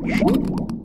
What?